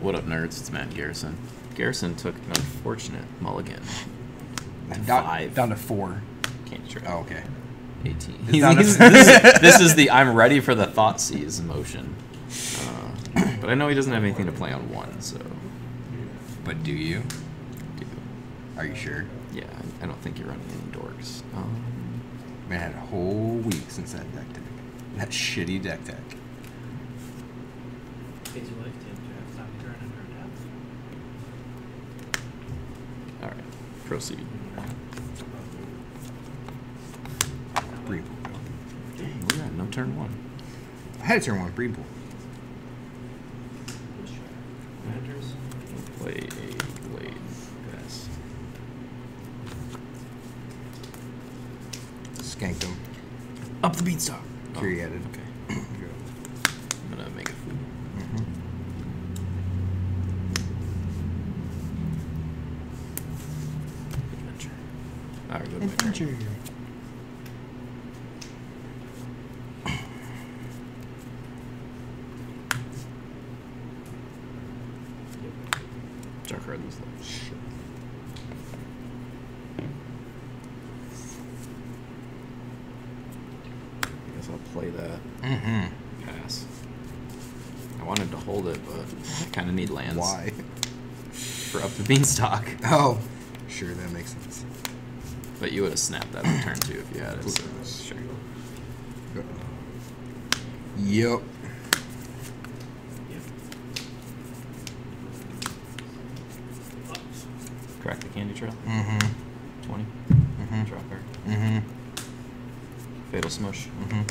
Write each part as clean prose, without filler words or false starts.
What up, nerds? It's Matt Garrison. Garrison took an unfortunate mulligan. Down to 5. Down to 4. Candy Trail. Oh, okay. 18. This is the I'm ready for the thought seas motion. But I know he doesn't have anything to play on 1, so. But do you? Do. Are you sure? Yeah, I don't think you're running any dorks. Man, I had a whole week since that deck tech. That shitty deck tech. Alright, proceed. Breedpool. Dang, look at that, no turn 1. I had a turn 1, Breedpool. Play a blade. Yes. Skanked him. Up the beanstalk. Oh, Curie added. Okay. I'm gonna make a food. Adventure. Alright, go to Adventure. Why? For up the beanstalk. Oh, sure, that makes sense. But you would have snapped that on turn 2 if you had it. So. Sure. Yep. Crack the Candy Trail. Mm-hmm. 20. Mm-hmm. Drop her. Mm-hmm. Fatal Smush. Mm-hmm.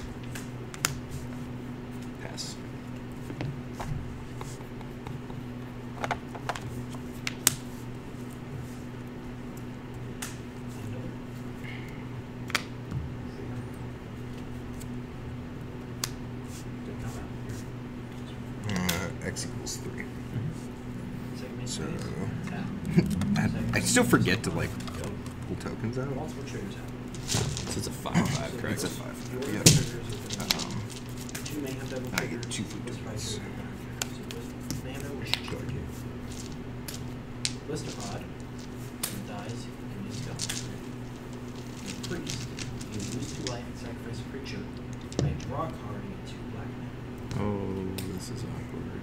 Forget to like pull tokens out. So it's a 5/5, correct? It's a 5/5. Yeah. I get 2 food tokens. Oh, this is awkward.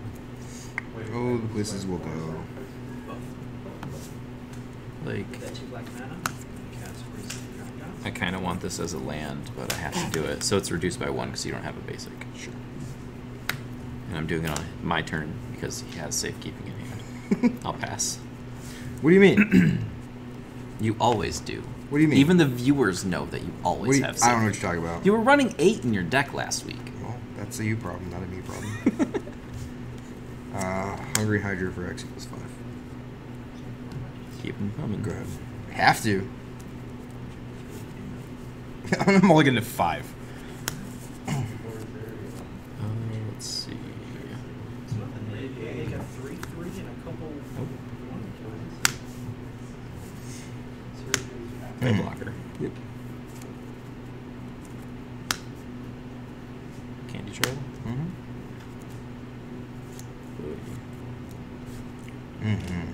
Oh, the places will go. Like, I kind of want this as a land, but I have to do it. So it's reduced by 1 because you don't have a basic. Sure. And I'm doing it on my turn because he has safekeeping in hand. I'll pass. What do you mean? You always do. What do you mean? Even the viewers know that you always have safekeeping. I don't know what you're talking about. You were running 8 in your deck last week. Well, that's a you problem, not a me problem. Hungry Hydra for X equals 5. Keep them coming. Grab. Have to. I'm gonna mulligan to 5. Let's see. They got 3/3 and a couple. Play blocker. Yep. Candy Trail. Mm-hmm. Mm-hmm.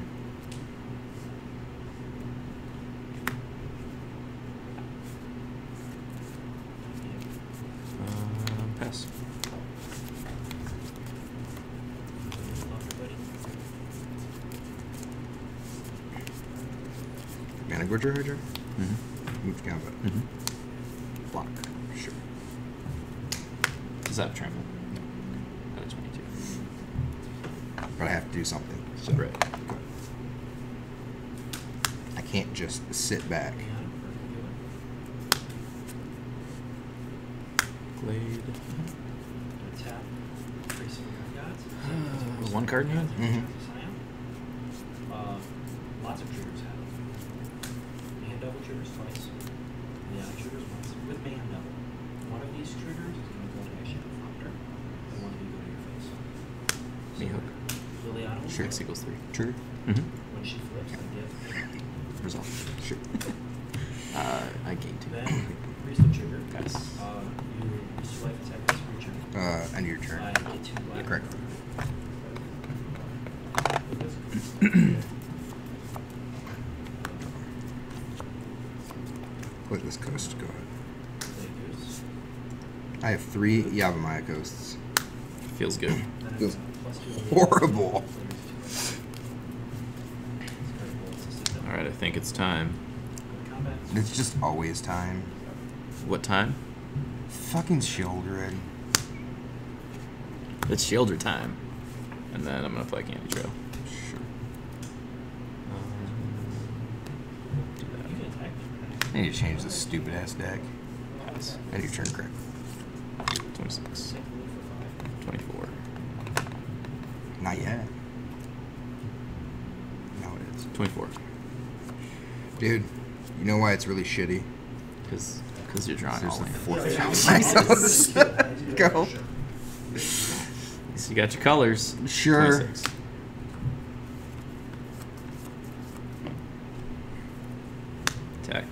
Hydra, Hydra. Mm-hmm. Move combat. Mm-hmm. Block. Sure. Does that have trample? No. Got a 22. But I have to do something. So. Right. Okay. I can't just sit back. Glade. Tap. 1 card in hand? Mm-hmm. Sure. X equals 3. Trigger. Mm-hmm. When she flips, yeah. Resolve. Sure. I gain 2. Then, raise the trigger. Pass. You swipe attack this creature. End your turn. I get 2 life. Correct. Wait, this coast guard. I have 3 Yavimaya coasts. Feels good. Feels horrible. Alright, I think it's time. It's just always time. What time? Fucking Shieldred. It's Shieldred time. And then I'm gonna play Candy Trail. Sure. I need to change this stupid ass deck. Pass. I need to turn correct. 26. 24. Not yet. Now it is. 24. Dude, you know why it's really shitty? Because you're drawing all like 4 Go. So you got your colors. Sure. 26. Attack.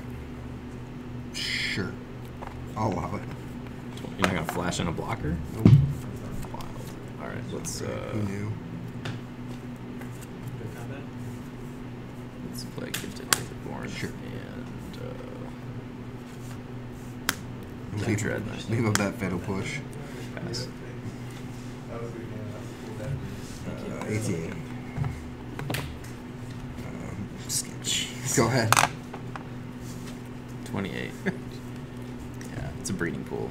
Sure. I'll allow it. You're not going to flash in a blocker? Nope. Wild. All right, let's... Who knew? Let's play Gifted Aetherborn. Sure. And... leave up that Fatal Push. Pass. 18. Sketch. Go ahead. 28. Yeah, it's a breeding pool.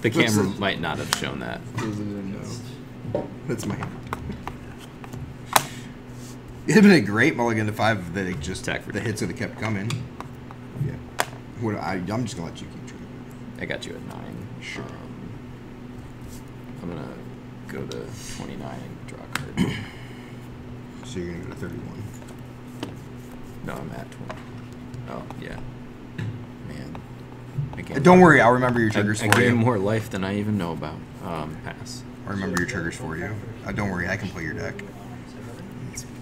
The camera might not have shown that. That's my hand. It would have been a great mulligan to 5 that it just the hits would have kept coming. Yeah. I'm just going to let you keep track. I got you at 9. Sure. I'm going to go to 29 and draw a card. So you're going to go to 31. No, I'm at 20. Oh, yeah. Man. Don't worry, I'll remember your triggers for you. I gave more life than I even know about. Pass. I'll remember your triggers for you. Don't worry, I can play your deck.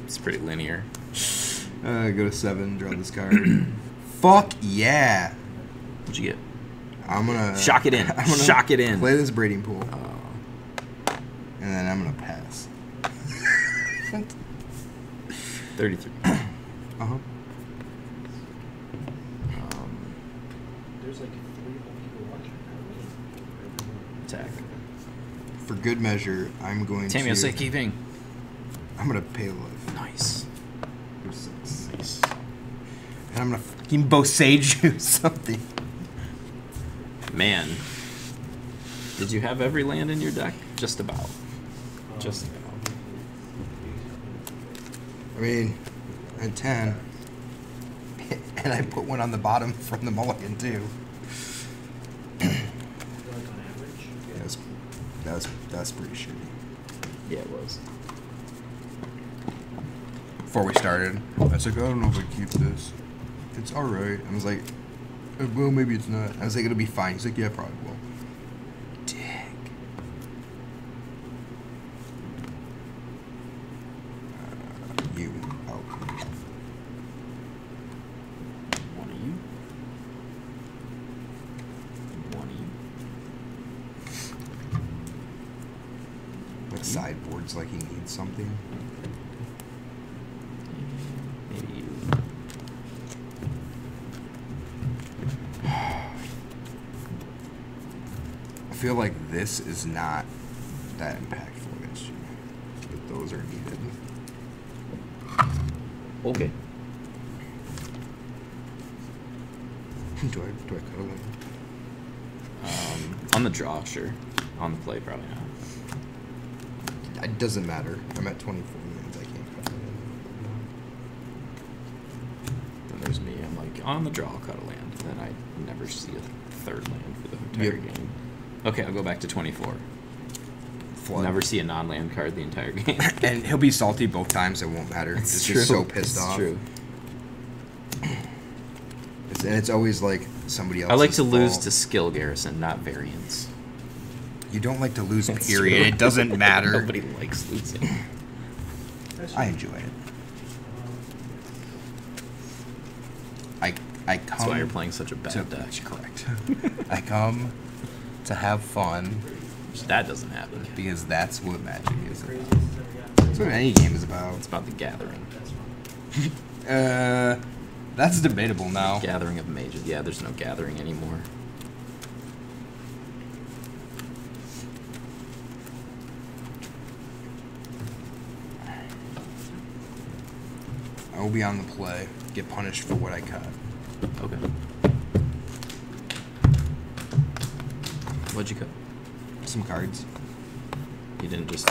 It's pretty linear. Go to 7, draw this card. Fuck yeah! What'd you get? I'm gonna... Shock it in. I'm gonna shock it in. Play this breeding pool. And then I'm gonna pass. 33. Uh-huh. There's like 3 whole people watching. Attack. For good measure, I'm going to... Tammy, I'll say keeping. I'm going to pay a life. Nice. Nice. And I'm going to fucking Bosage you something. Man. Did you have every land in your deck? Just about. Just about. I mean, I had 10. And I put one on the bottom from the mulligan, too. That's pretty shitty. Yeah, it was. Before we started, I was like, I don't know if I keep this. It's alright. I was like, well, maybe it's not. I was like, it'll be fine. He's like, yeah, probably will. Dick. You. Oh. Sideboards like he needs something. Maybe you. I feel like this is not that impactful against you, but those are needed. Okay. Do I cut away? On the draw, sure. On the play, probably not. It doesn't matter. I'm at 24 lands. I can't cut it in. Then there's me. I'm like, on the draw, I'll cut a land. Then I never see a third land for the entire game. Okay, I'll go back to 24. Flood. Never see a non-land card the entire game. And he'll be salty both times. It won't matter. It's just so pissed off. It's true. And it's always like somebody else. I like to lose to skill, Garrison, not variance. You don't like to lose, period. True. It doesn't matter. Nobody likes losing. I enjoy it. I come. That's why you're playing such a bad deck. Correct. I come to have fun. That doesn't happen. Because that's what Magic is about. It's what any game is about. It's about the gathering. That's debatable now. The gathering of mages. Yeah, there's no gathering anymore. I will be on the play. Get punished for what I cut. Okay. What'd you cut? Some cards. You didn't just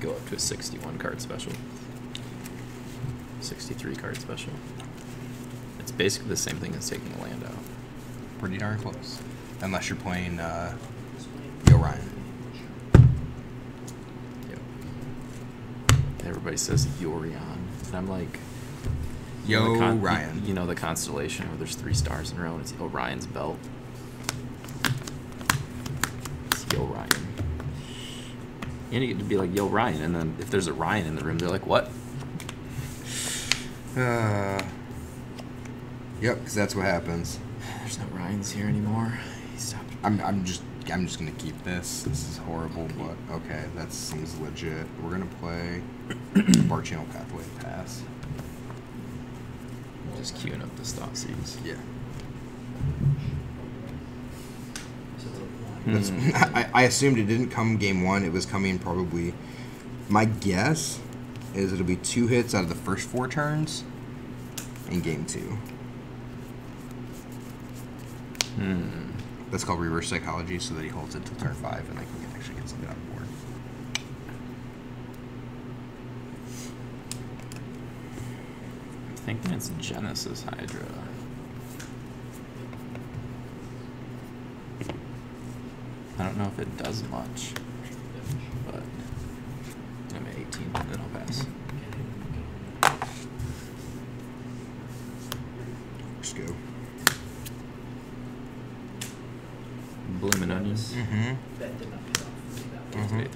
go up to a 61 card special. 63 card special. It's basically the same thing as taking a land out. Pretty darn close. Unless you're playing Yorion. Yep. Everybody says Yorion. And I'm like, Yorion. You know the constellation where there's 3 stars in a row and it's Orion's belt. It's Yorion. And you get to be like, Yorion, and then if there's a Ryan in the room, they're like, what? Yep, because that's what happens. There's no Ryans here anymore. He stopped. I'm just gonna keep this. This is horrible, but okay, that seems legit. We're gonna play Bar Channel Pathway Pass. Just queuing up the stop seeds. Yeah. I assumed it didn't come game one. It was coming probably. My guess is it'll be 2 hits out of the first 4 turns in game 2. Hmm. That's called reverse psychology, so that he holds it till turn 5 and they can actually get something on board. I'm thinking it's Genesis Hydra. I don't know if it does much, but I'm at 18, then I'll pass. Let's go. Bloomin' onions. Mm-hmm. That did not pay off. Mm-hmm.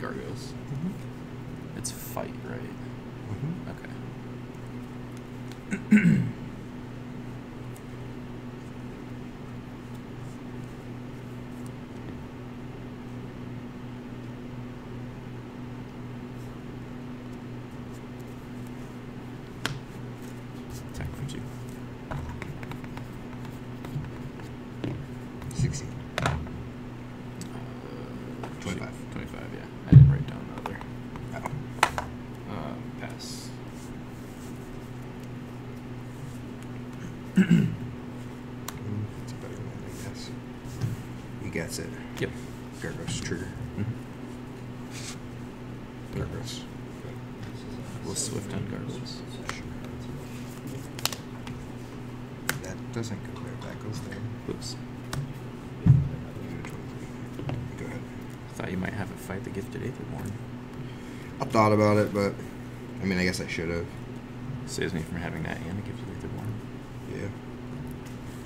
Gargos. Mm-hmm. It's fight, right? Mm-hmm. Okay. Attack for 2. 16. 25. 25, yeah. I didn't write down the other. Oh. Pass. It's a better one, I guess. He gets it. Yep. Gargos, trigger. Mm-hmm. Gargos. We'll swift on Gargos. That doesn't go there. That goes there. Oops. You might have it fight the Gifted Aetherborn. I thought about it, but I mean, I guess I should have. Saves me from having that and the Gifted Aetherborn. Yeah.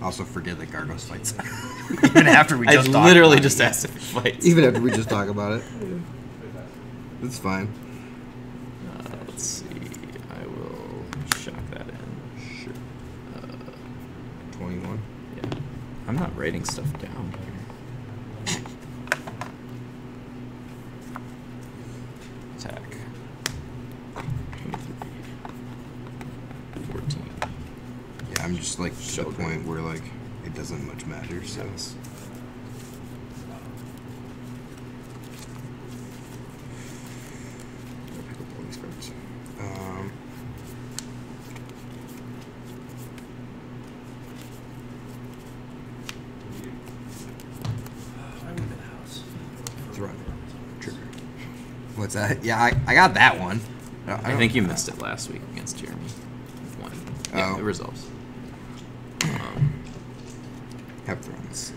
Also, forget that Gargos fights. Even after we just talk literally about just it. Asked if it fights. Even after we just talk about it. Yeah. It's fine. Let's see. I will shock that in. Sure. 21. Yeah. I'm not writing stuff down here. just like so to the point where like it doesn't much matter. So. Yes. Yeah, I got that one. I think you missed it last week against Jeremy. One. Yeah, oh. It resolves. Have Thruns.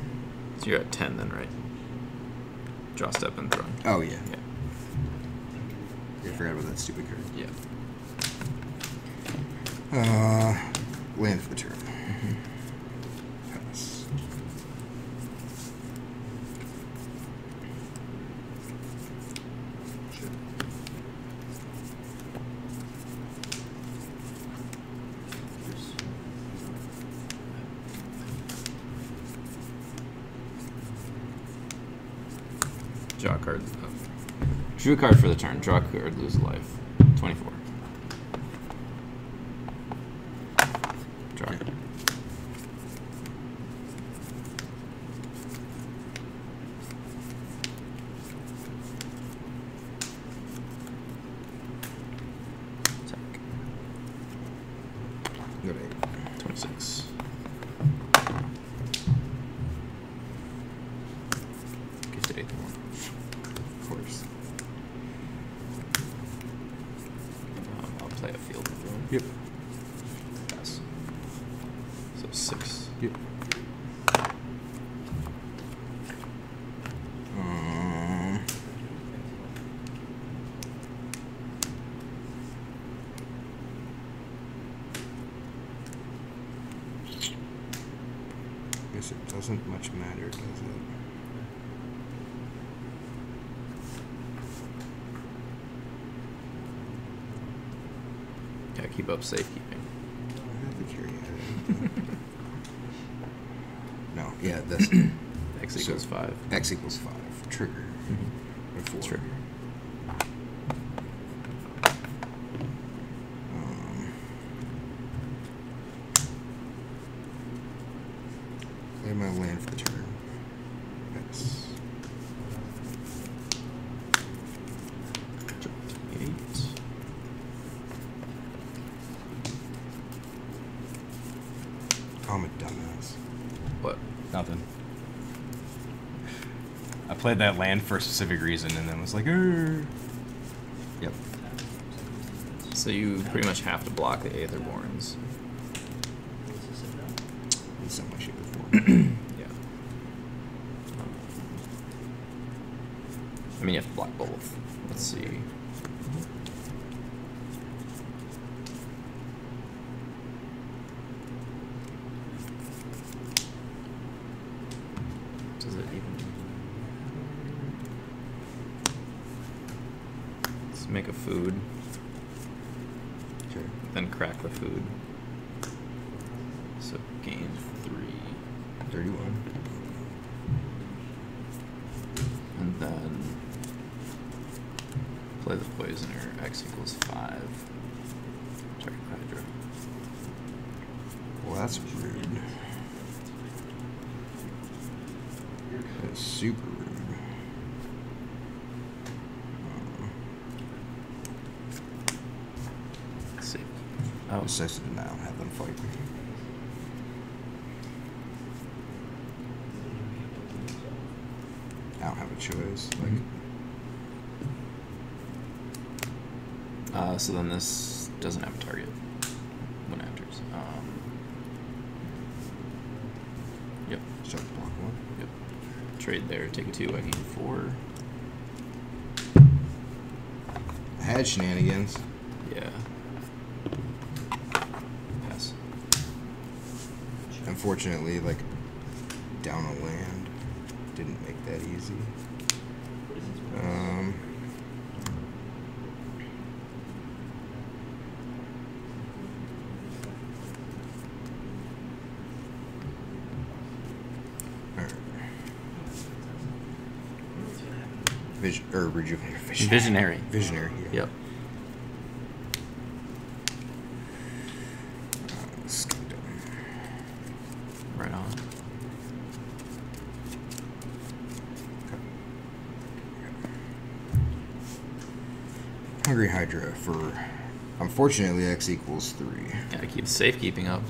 So you're at 10 then, right? Draw, step, and Thrun. Oh, yeah. Yeah. I forgot about that stupid card. Yeah. Land for the turn. Drew a card for the turn. Draw a card, lose a life. 24. Draw a card. Attack. Good 8. 26. Gifted Aetherborn. Of course. Yep. Pass. So 6. Yep. I guess it doesn't much matter, does it? Keep up safekeeping. I have to carry it. No, yeah, that's X equals 5. X equals 5. Trigger. Mm-hmm. Or 4. Trigger. Play my land for the turn. X. 8. I'm a dumbass. What? Nothing. I played that land for a specific reason and then was like, err. Yep. So you pretty much have to block the Aetherborns. In some way, shape, or form. Yeah. I mean, you have to block both. Let's see. Make a food. Sure. Then crack the food. So gain 3. 31. And then play the poisoner. X equals 5. Target Hydra. Well, that's rude. That's super rude. Oh, Excessive Denial, have them fight. I don't have a choice. Like, so then this doesn't have a target when it enters. Yep. Start to block 1. Yep. Trade there, take 2, I gain 4. I had shenanigans. Yeah. Unfortunately, like, down a land didn't make that easy. Alright. Visionary. Visionary, yeah. Yep. Hungry Hydra for, unfortunately, X equals 3. Gotta keep safekeeping up.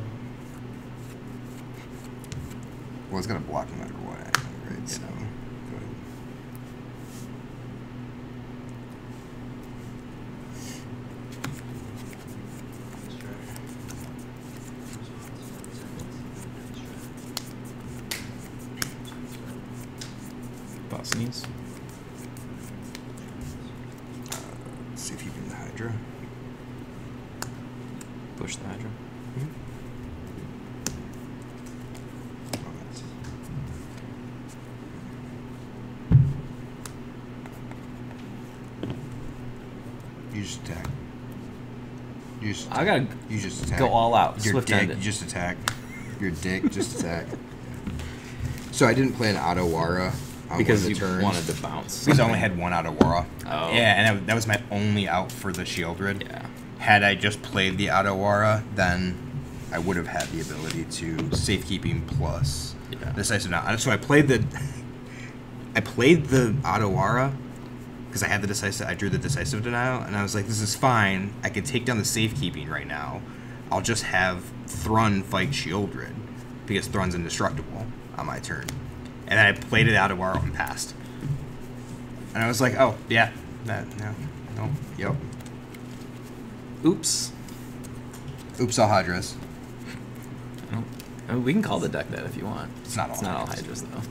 Well, it's gonna block no matter what, right? Yeah. So, go ahead. Boss needs. Let's see if you can the Hydra. Push the Hydra. You just attack. You just attack. I gotta you just attack. Go all out. Your Swift dick, you just attack. Your dick, just attack. So I didn't play an Otawara on because one of the turns. Wanted to bounce. Because I only had one Otawara. Oh. Yeah, and that was my only out for the Shieldred. Yeah. Had I just played the Otawara, then I would have had the ability to safekeeping plus. Yeah. Decisive knowledge. So I played the Otawara. Because I had the decisive, I drew the decisive denial, and I was like, "This is fine. I can take down the safekeeping right now. I'll just have Thrun fight Shieldred because Thrun's indestructible on my turn." And I played it out of Otawara and passed. And I was like, "Oh yeah, that no, no, yep." Oops. Oops, all Hydras. I mean, we can call the deck that if you want. It's not all. It's not all Hydras though.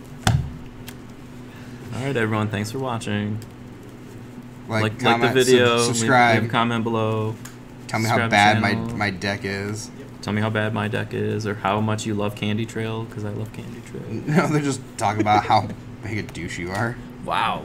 All right, everyone. Thanks for watching. Like comment, the video, subscribe, leave a comment below. Tell me how bad my deck is. Yep. Tell me how bad my deck is, or how much you love Candy Trail, because I love Candy Trail. No, they're just talking about how big a douche you are. Wow.